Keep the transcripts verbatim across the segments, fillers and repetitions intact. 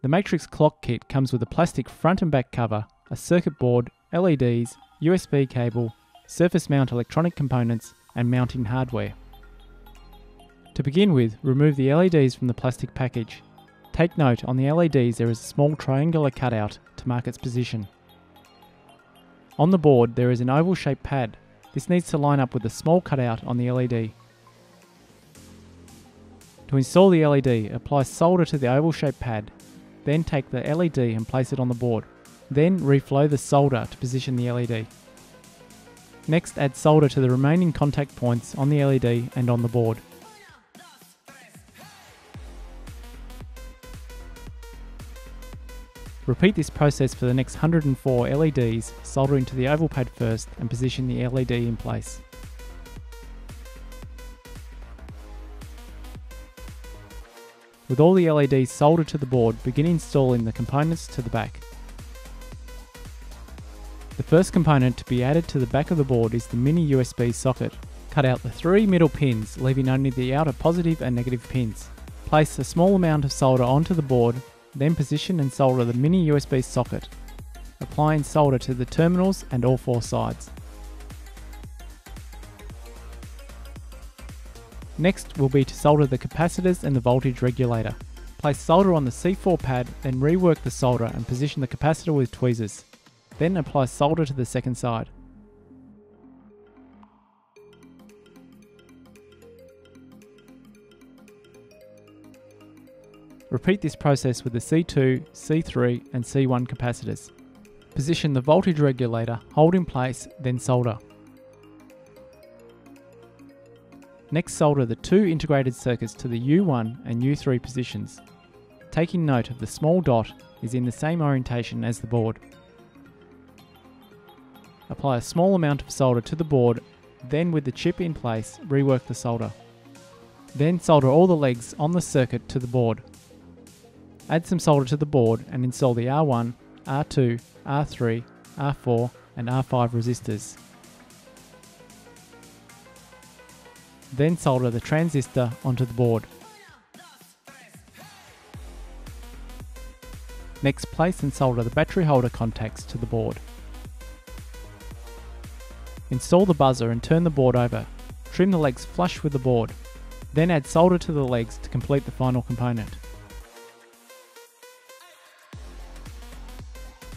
The Matrix clock kit comes with a plastic front and back cover, a circuit board, L E Ds, U S B cable, surface mount electronic components, and mounting hardware. To begin with, remove the L E Ds from the plastic package. Take note, on the L E Ds there is a small triangular cutout to mark its position. On the board there is an oval shaped pad. This needs to line up with a small cutout on the L E D. To install the L E D, apply solder to the oval shaped pad. Then take the L E D and place it on the board. Then reflow the solder to position the L E D. Next, add solder to the remaining contact points on the L E D and on the board. Repeat this process for the next one hundred and four L E Ds, soldering to the oval pad first and position the L E D in place. With all the L E Ds soldered to the board, begin installing the components to the back. The first component to be added to the back of the board is the mini U S B socket. Cut out the three middle pins, leaving only the outer positive and negative pins. Place a small amount of solder onto the board, then position and solder the mini U S B socket, applying solder to the terminals and all four sides. Next will be to solder the capacitors and the voltage regulator. Place solder on the C four pad, then rework the solder and position the capacitor with tweezers. Then apply solder to the second side. Repeat this process with the C two, C three and C one capacitors. Position the voltage regulator, hold in place, then solder. Next, solder the two integrated circuits to the U one and U three positions. Taking note of the small dot is in the same orientation as the board. Apply a small amount of solder to the board, then with the chip in place, rework the solder. Then solder all the legs on the circuit to the board. Add some solder to the board and install the R one, R two, R three, R four and R five resistors. Then solder the transistor onto the board. Next, place and solder the battery holder contacts to the board. Install the buzzer and turn the board over. Trim the legs flush with the board. Then add solder to the legs to complete the final component.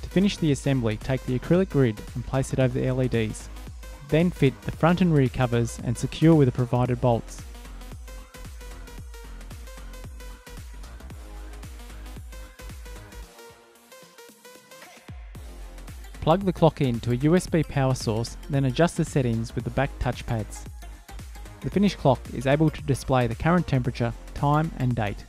To finish the assembly, take the acrylic grid and place it over the L E Ds. Then fit the front and rear covers and secure with the provided bolts. Plug the clock in to a U S B power source, then adjust the settings with the back touchpads. The finished clock is able to display the current temperature, time and date.